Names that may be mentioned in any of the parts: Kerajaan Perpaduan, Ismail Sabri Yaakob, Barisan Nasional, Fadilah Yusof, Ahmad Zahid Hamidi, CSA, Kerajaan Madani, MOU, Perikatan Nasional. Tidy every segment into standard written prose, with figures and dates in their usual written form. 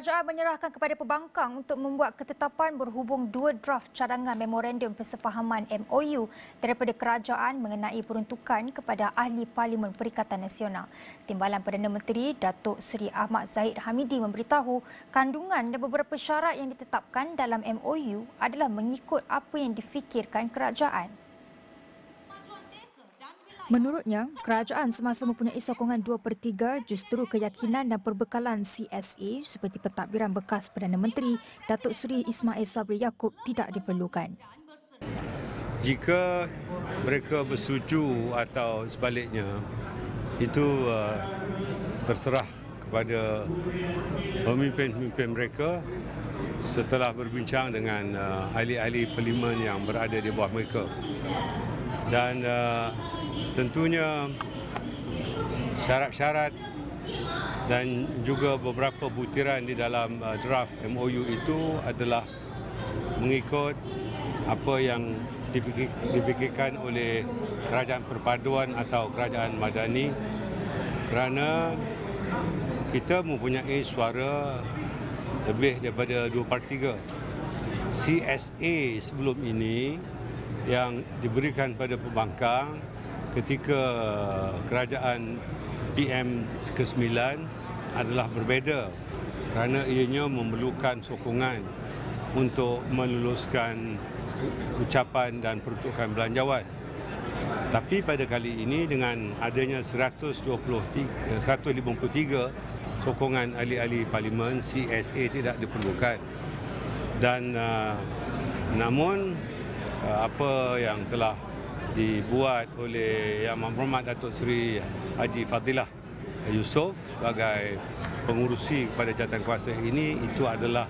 Kerajaan menyerahkan kepada pembangkang untuk membuat ketetapan berhubung dua draft cadangan Memorandum Persefahaman MOU daripada kerajaan mengenai peruntukan kepada ahli Parlimen Perikatan Nasional. Timbalan Perdana Menteri Datuk Seri Ahmad Zahid Hamidi memberitahu kandungan dan beberapa syarat yang ditetapkan dalam MOU adalah mengikut apa yang difikirkan kerajaan. Menurutnya, kerajaan semasa mempunyai sokongan 2/3 justru keyakinan dan perbekalan CSA seperti pentadbiran bekas Perdana Menteri Datuk Seri Ismail Sabri Yaakob tidak diperlukan. Jika mereka bersetuju atau sebaliknya, itu terserah kepada pemimpin-pemimpin mereka setelah berbincang dengan ahli-ahli parlimen yang berada di bawah mereka. Dan tentunya syarat-syarat dan juga beberapa butiran di dalam draft MOU itu adalah mengikut apa yang dipikirkan oleh Kerajaan Perpaduan atau Kerajaan Madani, kerana kita mempunyai suara lebih daripada 2/3. CSA sebelum ini yang diberikan pada pembangkang ketika kerajaan PM ke-9 adalah berbeza, kerana ianya memerlukan sokongan untuk meluluskan ucapan dan peruntukan belanjawan. Tapi pada kali ini dengan adanya 153 sokongan ahli-ahli parlimen, CSA tidak diperlukan. Dan namun apa yang telah dibuat oleh Yang Berhormat Datuk Seri Haji Fadilah Yusof sebagai pengurusi kepada jawatankuasa ini, itu adalah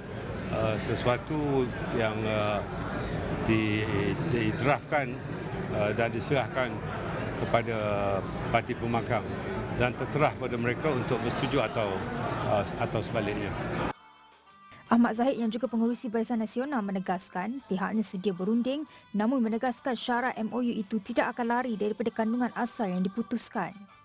sesuatu yang didraftkan dan diserahkan kepada parti pembangkang, dan terserah pada mereka untuk bersetuju atau sebaliknya. Ahmad Zahid yang juga pengurusi Barisan Nasional menegaskan pihaknya sedia berunding, namun menegaskan syarat MOU itu tidak akan lari daripada kandungan asal yang diputuskan.